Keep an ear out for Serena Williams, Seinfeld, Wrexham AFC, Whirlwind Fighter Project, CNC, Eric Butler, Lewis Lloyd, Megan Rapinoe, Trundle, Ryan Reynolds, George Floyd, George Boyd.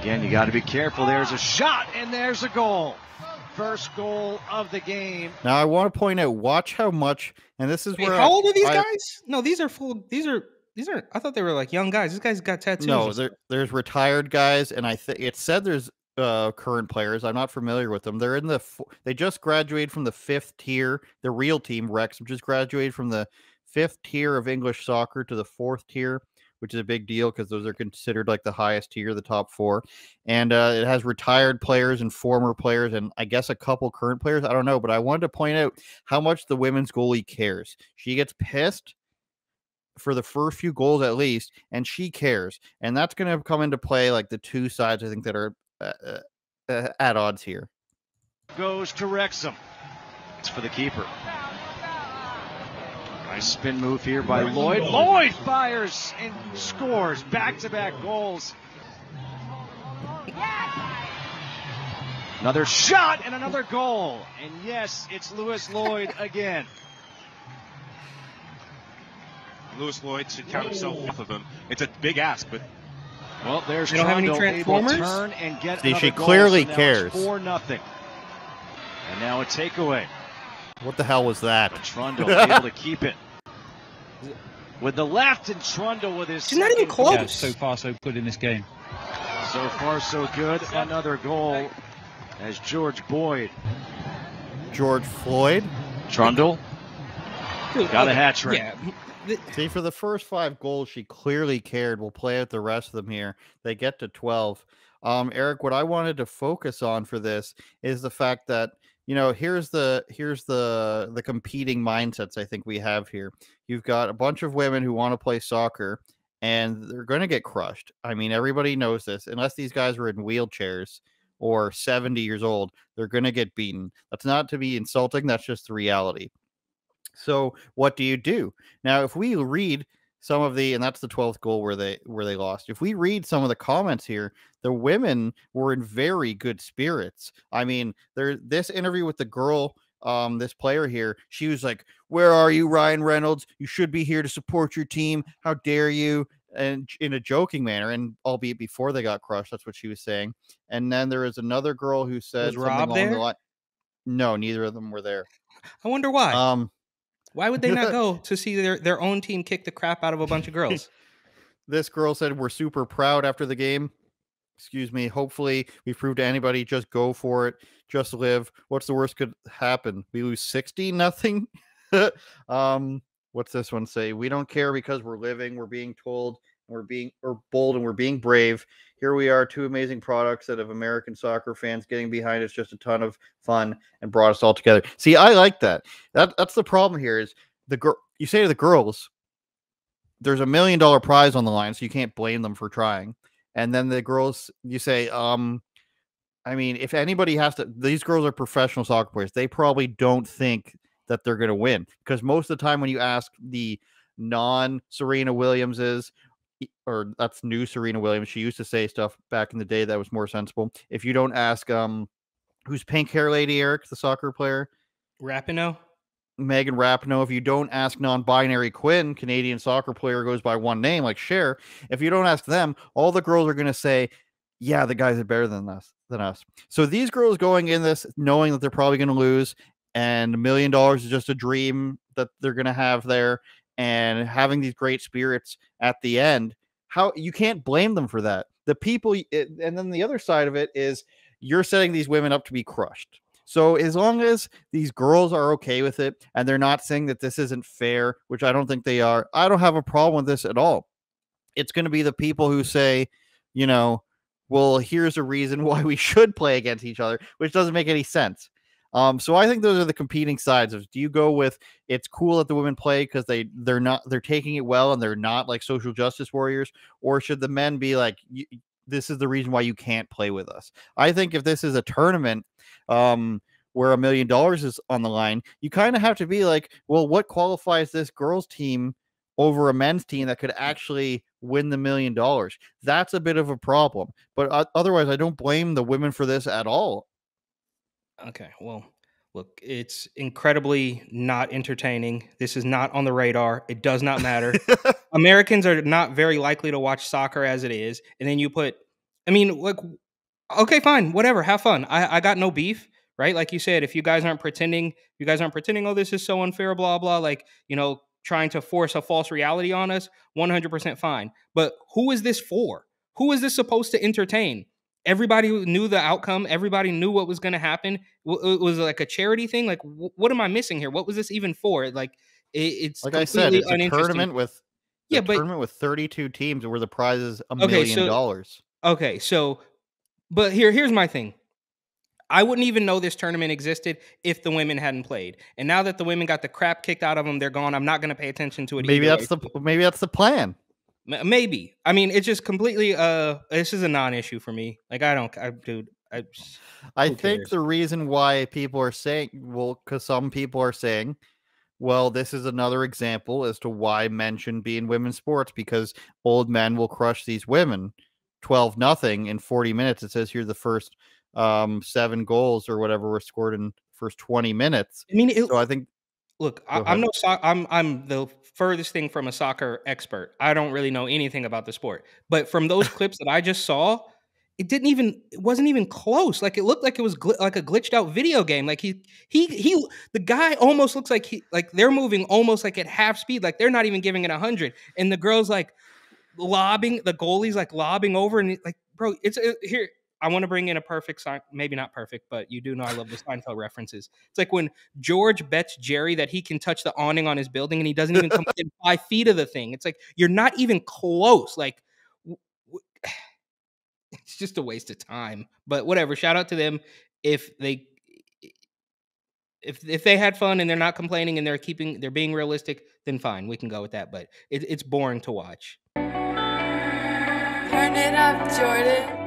Again, you got to be careful. There's a shot, and there's a goal. First goal of the game. Now, I want to point out, watch how much, and this is where... Wait, how old are these guys? No, these are full... These are. I thought they were like young guys. This guy's got tattoos. No, there's retired guys, and I think it said there's current players. I'm not familiar with them. They're in the... They just graduated from the 5th tier. The real team, Wrexham, just graduated from the 5th tier of English soccer to the 4th tier, which is a big deal because those are considered like the highest tier, the top 4. And it has retired players and former players and I guess a couple current players. I don't know, but I wanted to point out how much the women's goalie cares. She gets pissed for the first few goals at least, and she cares. And that's going to come into play, like the two sides, I think, that are at odds here. Goes to Wrexham. It's for the keeper. Nice spin move here by Lloyd. Lloyd fires and scores. Back-to-back goals. Another shot and another goal. And yes, it's Lewis Lloyd again. Lewis Lloyd should count himself off of them. It's a big ask, but... Well, there's Trundle able to turn and get another goal. She clearly cares. 4-0. And now a takeaway. What the hell was that? But Trundle able to keep it with the left, and Trundle with his... She's not even close. Yeah, so far, so good in this game. So far, so good. Another goal as George Boyd. George Floyd. Trundle. Dude, got a hat trick. Yeah. See, for the first 5 goals, she clearly cared. We'll play out the rest of them here. They get to 12. Eric, what I wanted to focus on for this is the fact that, you know, here's the competing mindsets I think we have here. You've got a bunch of women who want to play soccer, and they're going to get crushed. I mean, everybody knows this. Unless these guys were in wheelchairs or 70 years old, they're going to get beaten. That's not to be insulting. That's just the reality. So what do you do? Now, if we read some of the, and that's the 12th goal where they lost. If we read some of the comments here, the women were in very good spirits. I mean, this interview with the girl, this player here, she was like, "Where are you, Ryan Reynolds? You should be here to support your team. How dare you?" And in a joking manner, and albeit before they got crushed, that's what she was saying. And then there is another girl who said something along the line. No, neither of them were there. I wonder why. Why would they not go to see their own team kick the crap out of a bunch of girls? This girl said, "We're super proud after the game." Excuse me. "Hopefully we prove to anybody, just go for it. Just live. What's the worst could happen? We lose 60-0. What's this one say? "We don't care because we're living. We're being told. We're bold and we're being brave. Here we are, two amazing products that have American soccer fans getting behind. It's just a ton of fun and brought us all together." See, I like that. That's the problem here is the girl. You say to the girls, "There's a $1 million prize on the line, so you can't blame them for trying." And then the girls, you say, I mean, if anybody has to, these girls are professional soccer players. They probably don't think that they're going to win, because most of the time when you ask the non-Serena Williamses, or that's new Serena Williams. She used to say stuff back in the day that was more sensible. If you don't ask, who's pink hair lady, Eric, the soccer player? Rapinoe. Megan Rapinoe. If you don't ask non-binary Quinn, Canadian soccer player goes by one name, like Cher. If you don't ask them, all the girls are going to say, "Yeah, the guys are better than us." So these girls going in this knowing that they're probably going to lose, and $1 million is just a dream that they're going to have there, and having these great spirits at the end, how you can't blame them for that. The people, and then the other side of it is you're setting these women up to be crushed. So as long as these girls are okay with it, and they're not saying that this isn't fair, which I don't think they are, I don't have a problem with this at all. It's going to be the people who say, you know, well, here's a reason why we should play against each other, which doesn't make any sense. So I think those are the competing sides of, do you go with, it's cool that the women play because they're taking it well and they're not like social justice warriors, or should the men be like, this is the reason why you can't play with us? I think if this is a tournament, where $1 million is on the line, you kind of have to be like, well, what qualifies this girls team over a men's team that could actually win the $1 million? That's a bit of a problem, but otherwise I don't blame the women for this at all. Okay, well, look, it's incredibly not entertaining. This is not on the radar. It does not matter. Americans are not very likely to watch soccer as it is. And then you put I mean, like, okay, fine, whatever, have fun. I got no beef, right? Like you said, if you guys aren't pretending, oh, this is so unfair, blah, blah, like, you know, trying to force a false reality on us, 100% fine. But who is this for? Who is this supposed to entertain? Everybody knew the outcome. Everybody knew what was going to happen. It was like a charity thing. Like, what am I missing here? What was this even for? Like, it's like I said, it's a tournament with tournament with 32 teams where the prize is $1 million. Okay, so, but here's my thing. I wouldn't even know this tournament existed if the women hadn't played. And now that the women got the crap kicked out of them, they're gone. I'm not going to pay attention to it. Maybe that's the plan. Maybe. I mean, it's just completely. This is a non-issue for me. Like, I don't. I think the reason why people are saying, well, because some people are saying, well, this is another example as to why men shouldn't be in women's sports, because old men will crush these women 12-0 in 40 minutes. It says here the first 7 goals or whatever were scored in first 20 minutes. I mean, so I think. Look, I'm the furthest thing from a soccer expert. I don't really know anything about the sport. But from those clips that I just saw, it wasn't even close. Like, it looked like it was like a glitched out video game. Like the guy almost looks like they're moving almost like at half speed. Like, they're not even giving it 100. And the girl's like lobbing, the goalie's like lobbing over, and like, bro, here. I want to bring in a perfect sign, maybe not perfect, but you do know I love the Seinfeld references. It's like when George bets Jerry that he can touch the awning on his building, and he doesn't even come within 5 feet of the thing. It's like, you're not even close. Like, it's just a waste of time. But whatever. Shout out to them if they had fun and they're not complaining and they're being realistic, then fine, we can go with that. But it's boring to watch. Turn it up, Jordan.